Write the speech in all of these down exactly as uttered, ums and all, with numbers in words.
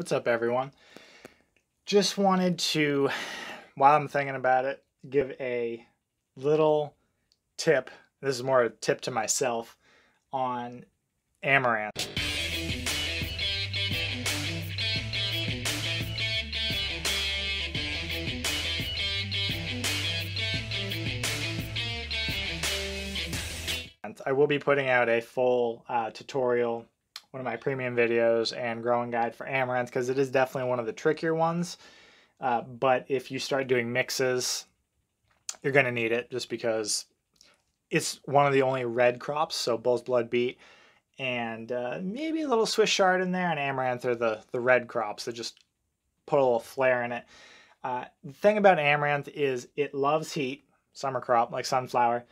What's up, everyone? Just wanted to, while I'm thinking about it, give a little tip. This is more a tip to myself on amaranth. I will be putting out a full uh, tutorial, one of my premium videos and growing guide for amaranth, because it is definitely one of the trickier ones. Uh, but if you start doing mixes, you're going to need it just because it's one of the only red crops. So Bull's blood beet and uh, maybe a little Swiss chard in there, and amaranth are the, the red crops that just put a little flair in it. Uh, the thing about amaranth is it loves heat, summer crop like sunflower,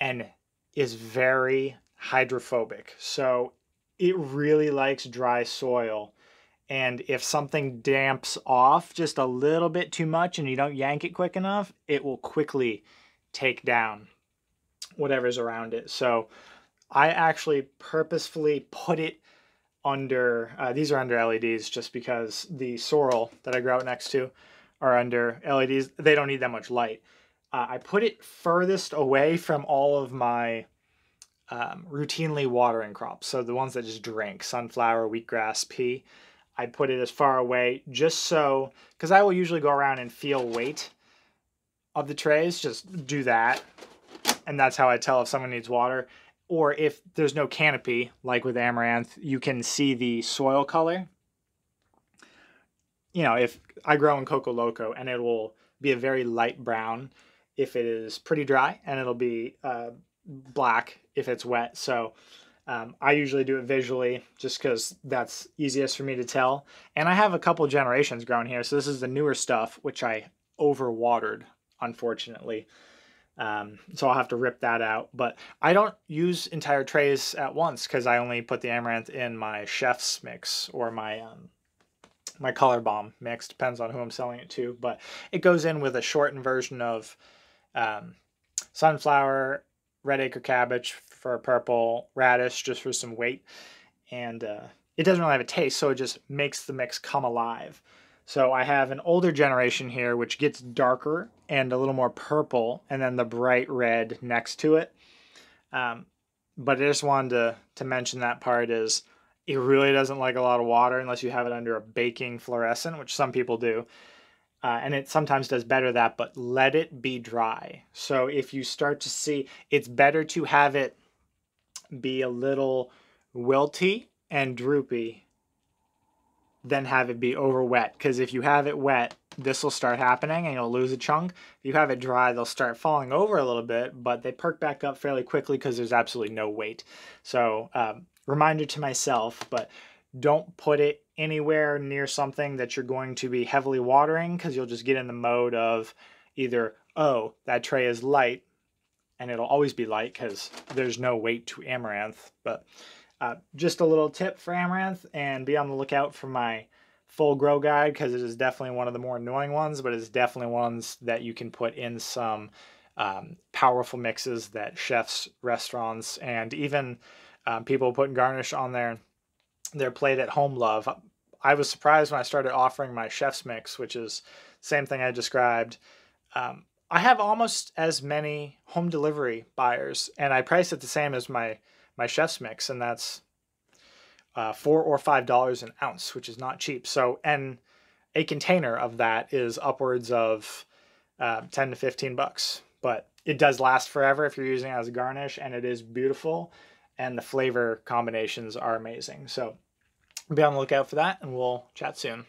and is very hydrophobic. So it really likes dry soil. And if something damps off just a little bit too much and you don't yank it quick enough, it will quickly take down whatever's around it. So I actually purposefully put it under, uh, these are under L E Ds just because the sorrel that I grow out next to are under L E Ds. They don't need that much light. Uh, I put it furthest away from all of my um, routinely watering crops. So the ones that just drink, sunflower, wheatgrass, pea, I put it as far away just so, because I will usually go around and feel weight of the trays, just do that. And that's how I tell if someone needs water. Or if there's no canopy, like with amaranth, you can see the soil color. You know, if I grow in Coco Loco, and it will be a very light brown if it is pretty dry, and it'll be uh, black if it's wet. So um, I usually do it visually just because that's easiest for me to tell. And I have a couple generations grown here. So this is the newer stuff, which I overwatered, unfortunately. Um, so I'll have to rip that out. But I don't use entire trays at once because I only put the amaranth in my chef's mix or my... Um, my color bomb mix, depends on who I'm selling it to, but it goes in with a shortened version of um, sunflower, red acre cabbage for purple, radish just for some weight, and uh, it doesn't really have a taste, so it just makes the mix come alive. So I have an older generation here, which gets darker and a little more purple, and then the bright red next to it. Um, but I just wanted to, to mention that part is, it really doesn't like a lot of water unless you have it under a baking fluorescent, which some people do. Uh, and it sometimes does better that, but let it be dry. So if you start to see, it's better to have it be a little wilty and droopy than have it be over wet. Because if you have it wet, this will start happening and you'll lose a chunk. If you have it dry, they'll start falling over a little bit, but they perk back up fairly quickly because there's absolutely no weight. So... Um, Reminder to myself, but don't put it anywhere near something that you're going to be heavily watering, because you'll just get in the mode of either, oh, that tray is light, and it'll always be light because there's no weight to amaranth. But uh, just a little tip for amaranth, and be on the lookout for my full grow guide, because it is definitely one of the more annoying ones, but it's definitely ones that you can put in some um, powerful mixes that chefs, restaurants, and even... Um, people putting garnish on their, their plate at home love. I was surprised when I started offering my chef's mix, which is the same thing I described. Um, I have almost as many home delivery buyers, and I price it the same as my, my chef's mix, and that's uh, four or five dollars an ounce, which is not cheap. So, and a container of that is upwards of uh, ten to fifteen bucks, but it does last forever if you're using it as a garnish, and it is beautiful. And the flavor combinations are amazing. So be on the lookout for that, and we'll chat soon.